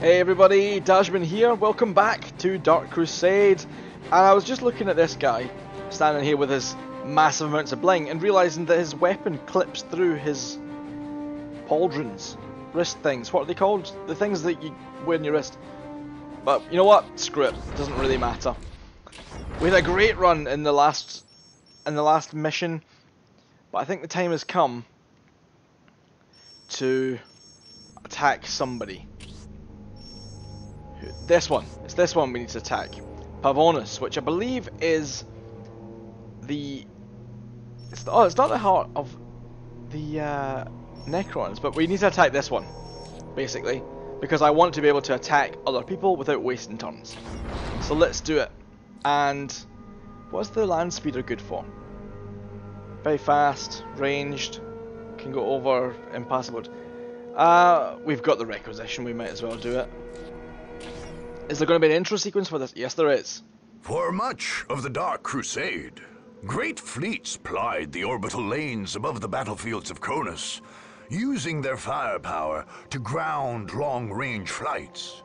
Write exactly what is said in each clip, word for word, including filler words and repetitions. Hey everybody, Dashman here, welcome back to Dark Crusade. And I was just looking at this guy, standing here with his massive amounts of bling, and realising that his weapon clips through his pauldrons, wrist things, what are they called? The things that you wear on your wrist. But you know what, screw it, it doesn't really matter. We had a great run in the last, in the last mission, but I think the time has come to attack somebody. This one. It's this one we need to attack. Pavonis, which I believe is the... It's the, oh, it's not the heart of the uh, Necrons, but we need to attack this one, basically. Because I want to be able to attack other people without wasting turns. So let's do it. And what's the land speeder good for? Very fast, ranged, can go over impassable. Uh, we've got the requisition, we might as well do it. Is there going to be an intro sequence for this? Yes, there is. For much of the Dark Crusade, great fleets plied the orbital lanes above the battlefields of Cronus, using their firepower to ground long-range flights.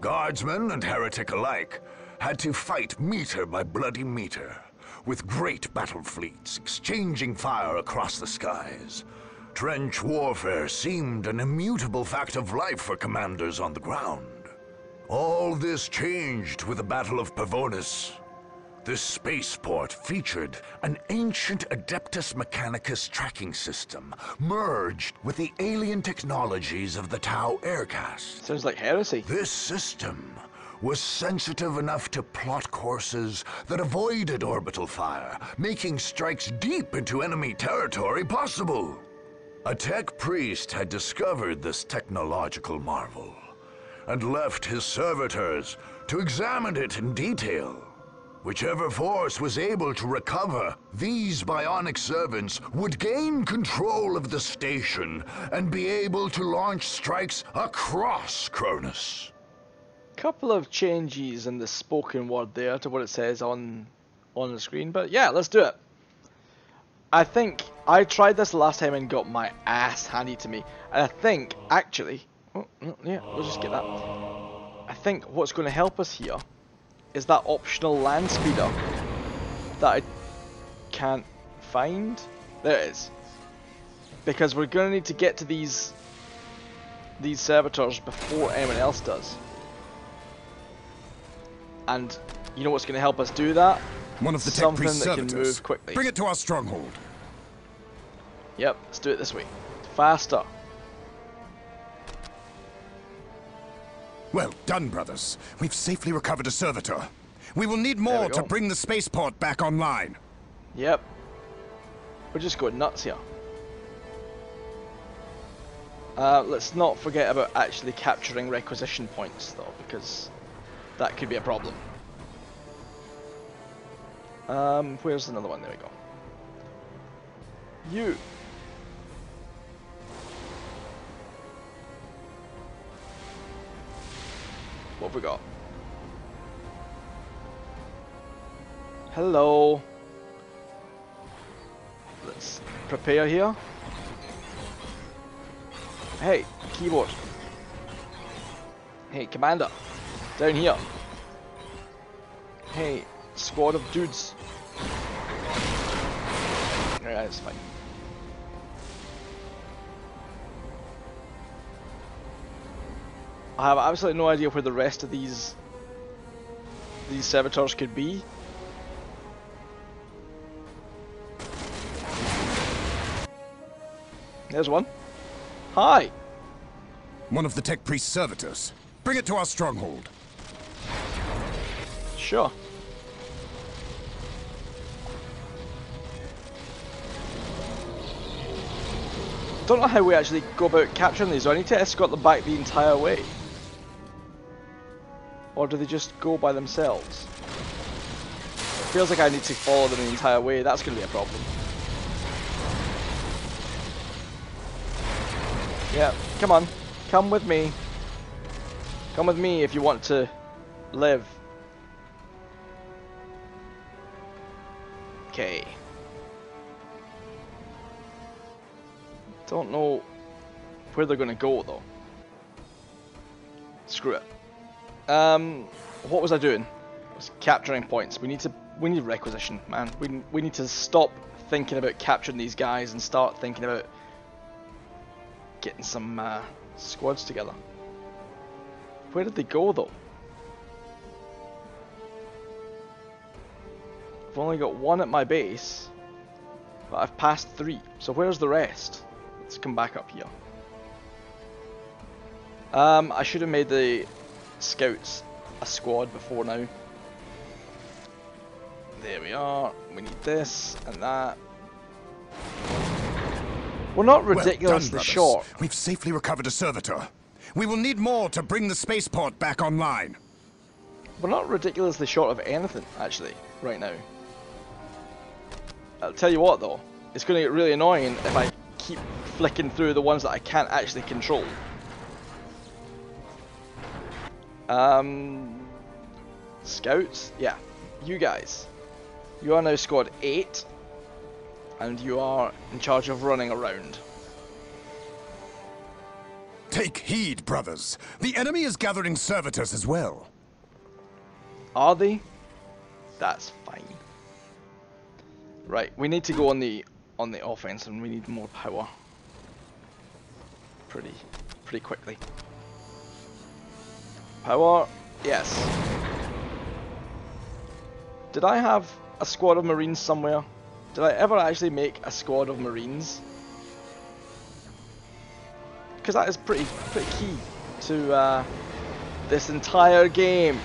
Guardsmen and heretic alike had to fight meter by bloody meter, with great battle fleets exchanging fire across the skies. Trench warfare seemed an immutable fact of life for commanders on the ground. All this changed with the Battle of Pavonis. This spaceport featured an ancient Adeptus Mechanicus tracking system, merged with the alien technologies of the Tau Aircast. Sounds like heresy. This system was sensitive enough to plot courses that avoided orbital fire, making strikes deep into enemy territory possible. A tech priest had discovered this technological marvel and left his servitors to examine it in detail. Whichever force was able to recover, these bionic servants would gain control of the station and be able to launch strikes across Cronus. Couple of changes in the spoken word there to what it says on, on the screen, but yeah, let's do it. I think I tried this last time and got my ass handed to me, and I think, actually, Oh, yeah, we'll just get that. I think what's going to help us here is that optional land speeder that I can't find. There it is. Because we're going to need to get to these these servitors before anyone else does. And you know what's going to help us do that? One of the tech priests can move quickly. Bring it to our stronghold. Yep, let's do it this way. Faster. Well done, brothers. We've safely recovered a servitor. We will need more to bring the spaceport back online. Yep. We're just going nuts here. Uh, let's not forget about actually capturing requisition points, though, because that could be a problem. Um, where's another one? There we go. You. What have we got? Hello. Let's prepare here. Hey, keyboard. Hey, commander. Down here. Hey, squad of dudes. Alright, that's fine. I have absolutely no idea where the rest of these these servitors could be. There's one. Hi. One of the tech priest's servitors. Bring it to our stronghold. Sure. Don't know how we actually go about capturing these. Do I need to escort them back the entire way? Or do they just go by themselves? It feels like I need to follow them the entire way. That's going to be a problem. Yeah, come on. Come with me. Come with me if you want to live. Okay. Don't know where they're going to go, though. screw it. Um, what was I doing? I was capturing points. We need to, we need requisition, man. We we need to stop thinking about capturing these guys and start thinking about getting some uh, squads together. Where did they go though? I've only got one at my base, but I've passed three. So where's the rest? Let's come back up here. Um, I should have made the scouts a squad before now. There we are. We need this and that. We're not ridiculously well done, short. We've safely recovered a servitor. We will need more to bring the spaceport back online. We're not ridiculously short of anything, actually, right now. I'll tell you what, though. It's going to get really annoying if I keep flicking through the ones that I can't actually control. Um, Scouts? Yeah. You guys. You are now squad eight. And you are in charge of running around. Take heed, brothers. The enemy is gathering servitors as well. Are they? That's fine. Right, we need to go on the on the offense, and we need more power. Pretty, pretty quickly. Power, yes. Did I have a squad of Marines somewhere? Did I ever actually make a squad of Marines? Because that is pretty, pretty key to uh, this entire game.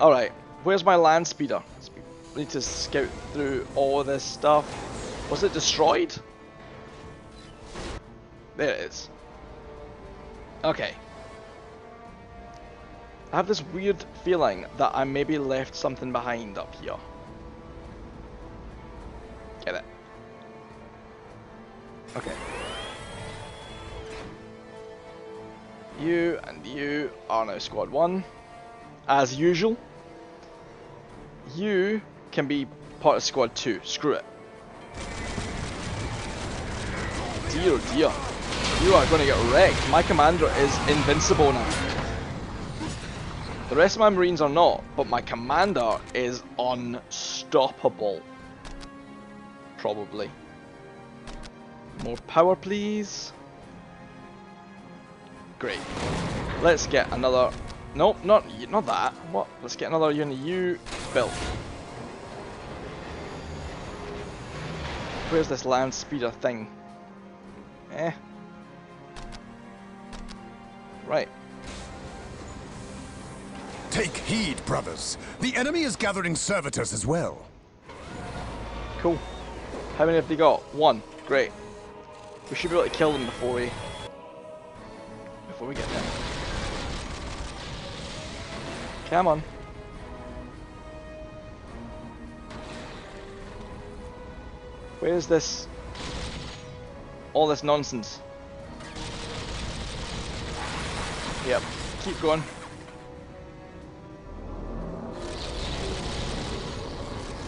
Alright, where's my land speeder? I need to scout through all this stuff. Was it destroyed? There it is. Okay. I have this weird feeling that I maybe left something behind up here. Get it. Okay. You and you are now squad one. As usual. You can be part of squad two. Screw it. Dear, dear. You are going to get wrecked. My commander is invincible now. The rest of my Marines are not, but my commander is unstoppable. Probably. More power, please. Great. Let's get another... Nope, not not that. What? Let's get another unit you built. Where's this land speeder thing? Eh. Right. Take heed, brothers. The enemy is gathering servitors as well. Cool. How many have they got? One. Great. We should be able to kill them before we before we get there. Come on. Where's this? All this nonsense. Yep. Keep going.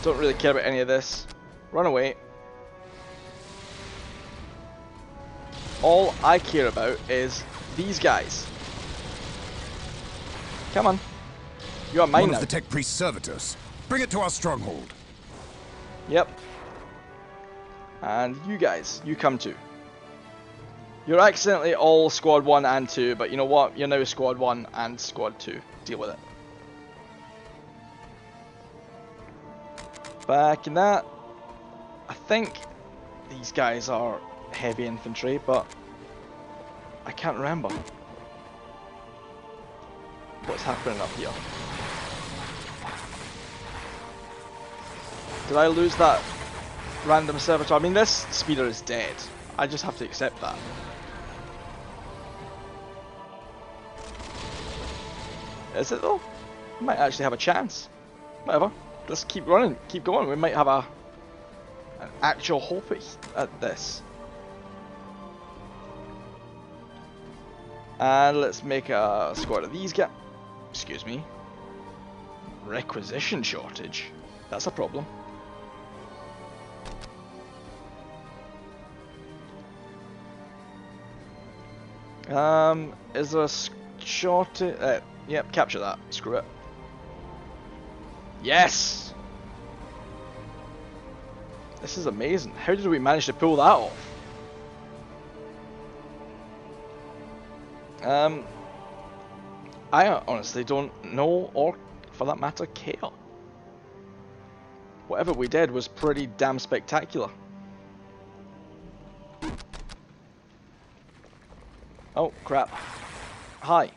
Don't really care about any of this. Run away. All I care about is these guys. Come on. You are mine now. One of the tech priest servitors. Bring it to our stronghold. Yep. And you guys, you come too. You're accidentally all squad one and two, but you know what? You're now squad one and squad two. Deal with it. Back in that. I think these guys are heavy infantry, but I can't remember what's happening up here. Did I lose that random servitor? I mean, this speeder is dead. I just have to accept that. Is it though? I might actually have a chance. Whatever. Let's keep running, keep going. We might have a an actual hope at this. And let's make a squad of these guys. Excuse me. Requisition shortage. That's a problem. Um, is there a short... Uh, yep, capture that. Screw it. Yes! This is amazing. How did we manage to pull that off? Um, I honestly don't know, or for that matter, care. Whatever we did was pretty damn spectacular. Oh, crap. Hi.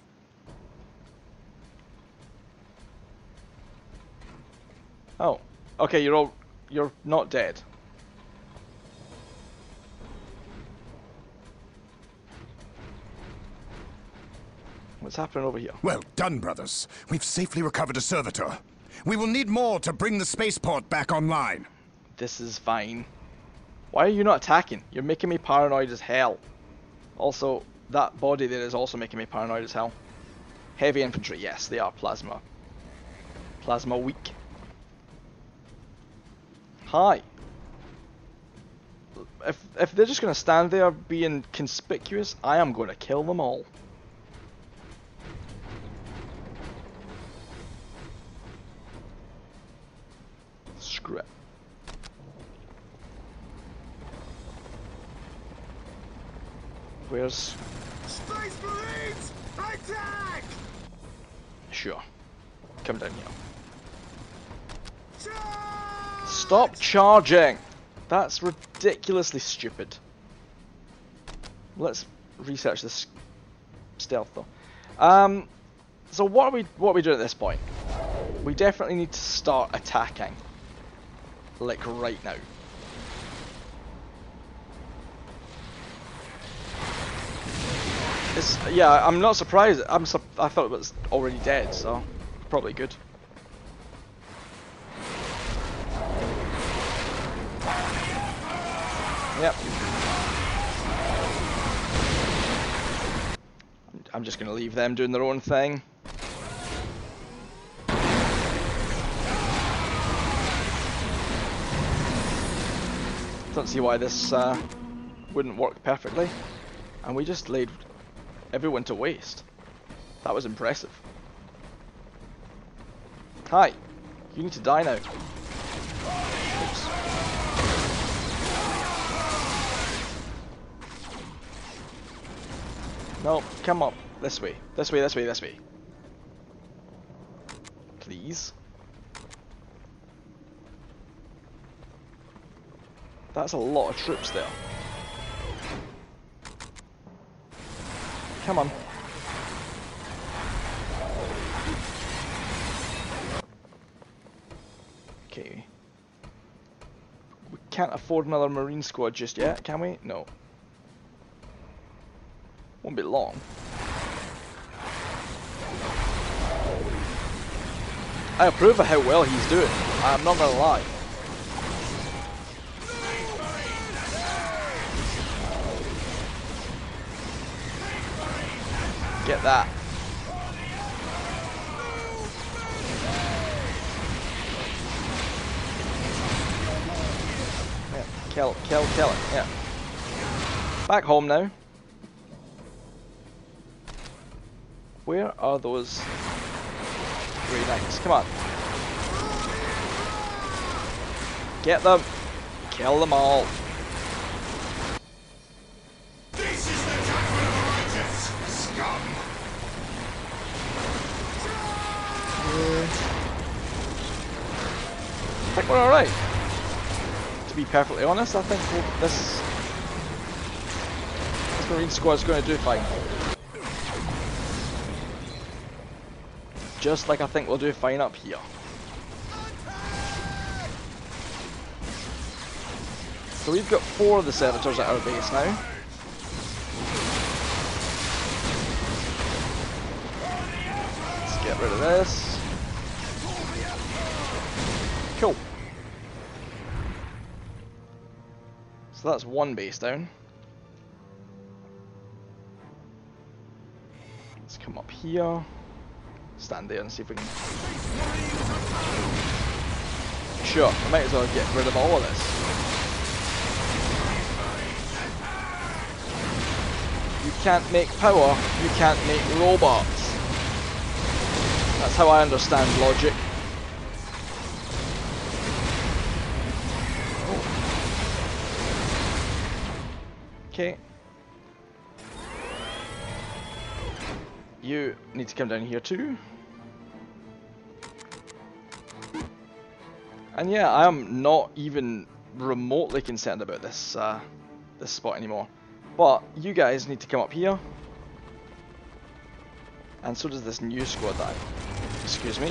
Oh, okay, you're all... You're not dead. What's happening over here? Well done, brothers. We've safely recovered a servitor. We will need more to bring the spaceport back online. This is fine. Why are you not attacking? You're making me paranoid as hell. Also, that body there is also making me paranoid as hell. Heavy infantry, yes, they are plasma. Plasma weak. Hi. If, if they're just going to stand there being conspicuous, I am going to kill them all. Screw it. Where's... Space Marines, attack! Sure. Come down here. Charge! Stop charging! That's ridiculously stupid. Let's research this stealth though. Um, so what are we what are we doing at this point? We definitely need to start attacking. Like right now. It's, yeah, I'm not surprised. I'm su I thought it was already dead, so probably good. Yep. I'm just gonna leave them doing their own thing. Don't see why this uh, wouldn't work perfectly, and we just laid everyone to waste. That was impressive. Hi, you need to die now. Oops. No, come up this way, this way, this way, this way, please. That's a lot of troops there. Come on. Okay. We can't afford another Marine squad just yet, can we? No. Won't be long. I approve of how well he's doing. I'm not gonna lie. Get that. Yeah, kill, kill, kill it. Yeah. Back home now. Where are those three knights? Come on. Get them. Kill them all. I think we're alright. To be perfectly honest, I think we'll, this, this Marine squad's going to do fine. Just like I think we'll do fine up here. So we've got four of the servitors at our base now. Let's get rid of this. Cool. So that's one base down. Let's come up here. Stand there and see if we can... Sure, I might as well get rid of all of this. You can't make power, you can't make robots. That's how I understand logic. Okay. You need to come down here too. And yeah, I am not even remotely concerned about this uh, this spot anymore. But you guys need to come up here. And so does this new squad that I, excuse me.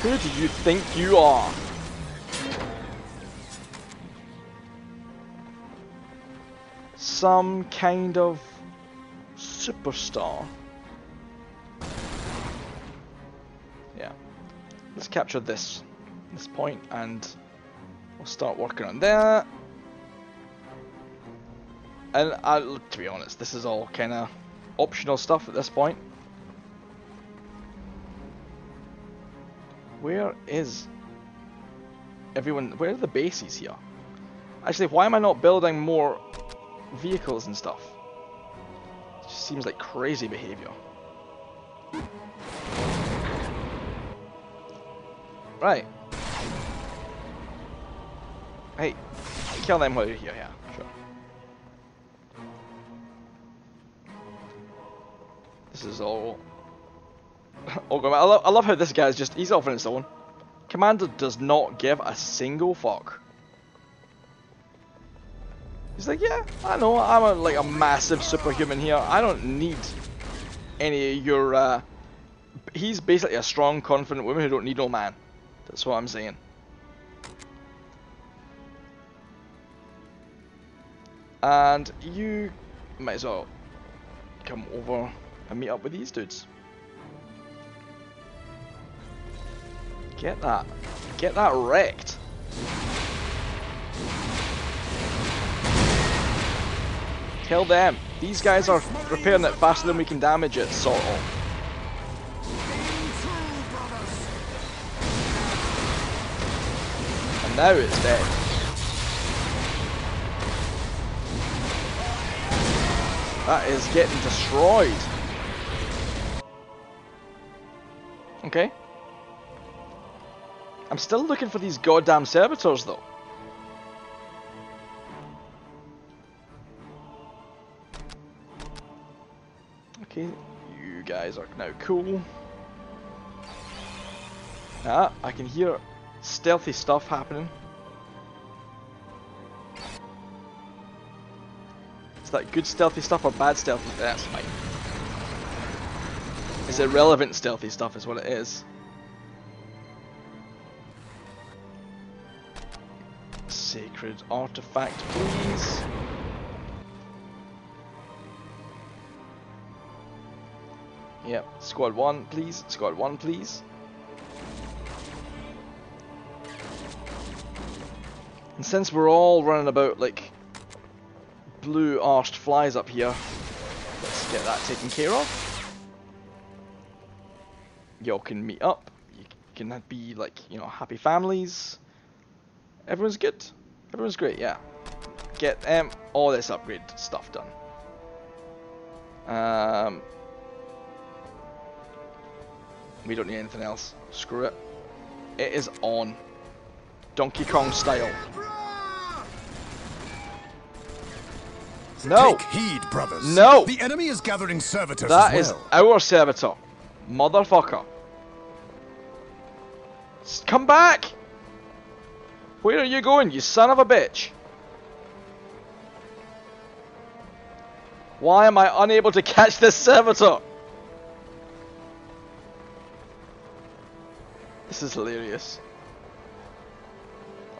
Who do you think you are? Some kind of superstar. Yeah. Let's capture this this point and we'll start working on that. And I, to be honest, this is all kind of optional stuff at this point. Where is everyone? Where are the bases here? Actually, why am I not building more vehicles and stuff? It just seems like crazy behavior. Right. Hey, kill them while you're here, yeah, sure. This is all... all going. I love, I love how this guy's just, he's off on his own. Commander does not give a single fuck. He's like, yeah, I know, I'm a, like a massive superhuman here. I don't need any of your, uh... He's basically a strong, confident woman who don't need no man. That's what I'm saying. And you might as well come over and meet up with these dudes. Get that. Get that wrecked. Tell them. These guys are repairing it faster than we can damage it, sort of. And now it's dead. That is getting destroyed. Okay. I'm still looking for these goddamn servitors, though. Okay, you guys are now cool. Ah, I can hear stealthy stuff happening. Is that good stealthy stuff or bad stealthy? That's fine. It's irrelevant stealthy stuff is what it is. Sacred artifact, please. Yep, squad one, please. Squad one, please. And since we're all running about like blue-arsed flies up here, let's get that taken care of. Y'all can meet up. You can be like, you know, happy families. Everyone's good. Everyone's great, yeah. Get um, all this upgrade stuff done. Um... We don't need anything else. Screw it. It is on. Donkey Kong style. No! Take heed, brothers. No! The enemy is gathering servitors. That as well. That is our servitor. Motherfucker. Come back! Where are you going, you son of a bitch? Why am I unable to catch this servitor? This is hilarious.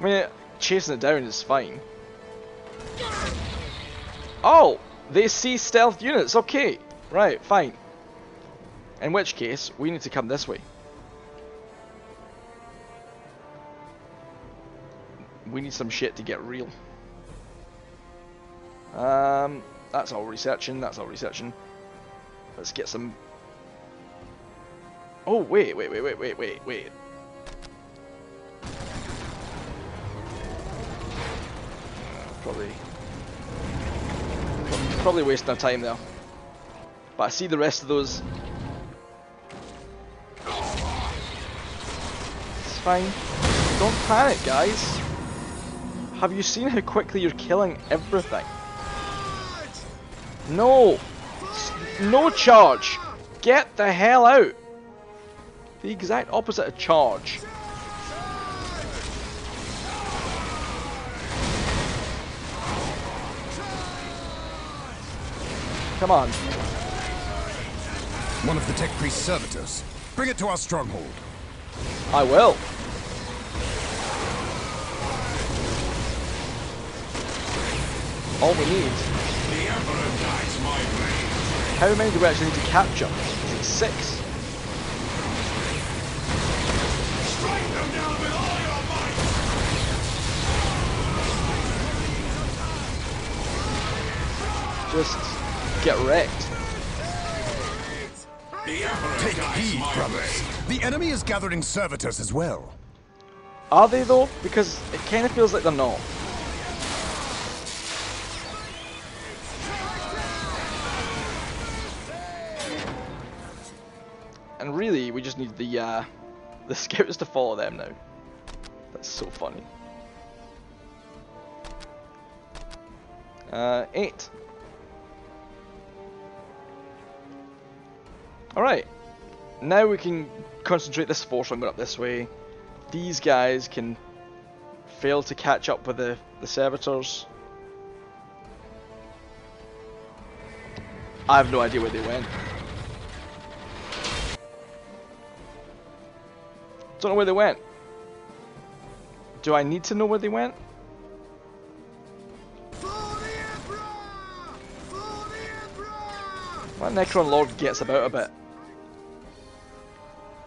I mean, chasing it down is fine. Oh! They see stealth units, okay. Right, fine. In which case, we need to come this way. We need some shit to get real. Um, that's all researching, that's all researching. Let's get some... Oh, wait, wait, wait, wait, wait, wait, wait. Probably, probably probably wasting our time there. But I see the rest of those. It's fine. Don't panic, guys. Have you seen how quickly you're killing everything? No! No charge! Get the hell out! The exact opposite of charge. Come on. One of the tech priest's servitors. Bring it to our stronghold. I will. All we need. The Emperor guides my way. How many do we actually need to capture? Is it six? Strike them down with all your might. Just get wrecked. The Emperor Take heed, brothers. Way. The enemy is gathering servitors as well. Are they though? Because it kind of feels like they're not. And really, we just need the uh, the scouts to follow them now. That's so funny. Uh, eight. Alright. Now we can concentrate this force on going up this way. These guys can fail to catch up with the, the servitors. I have no idea where they went. Don't know where they went. Do I need to know where they went? That Necron Lord gets about a bit.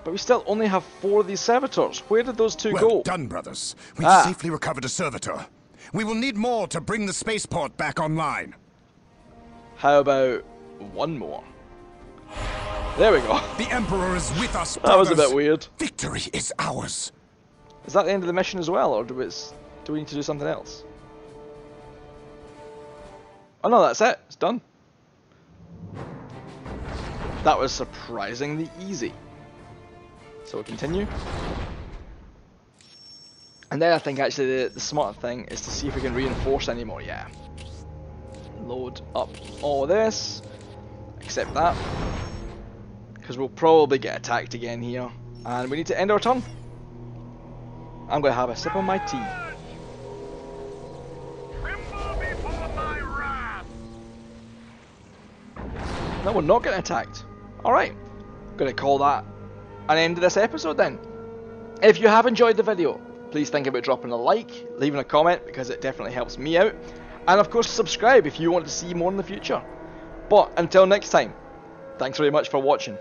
But we still only have four of these servitors. Where did those two well go? Done, brothers. We've ah. safely recovered a servitor. We will need more to bring the spaceport back online. How about one more? There we go. The Emperor is with us. That was a bit weird. Victory is ours. Is that the end of the mission as well, or do we, do we need to do something else? Oh no, that's it. It's done. That was surprisingly easy. So we'll continue. And then I think actually the, the smart thing is to see if we can reinforce anymore. Yeah. Load up all this. Accept that. Because we'll probably get attacked again here, and we need to end our turn. I'm going to have a sip on my tea. No, we're not getting attacked. Alright, I'm going to call that an end to this episode then. If you have enjoyed the video, please think about dropping a like, leaving a comment, because it definitely helps me out. And of course subscribe if you want to see more in the future. But until next time, thanks very much for watching.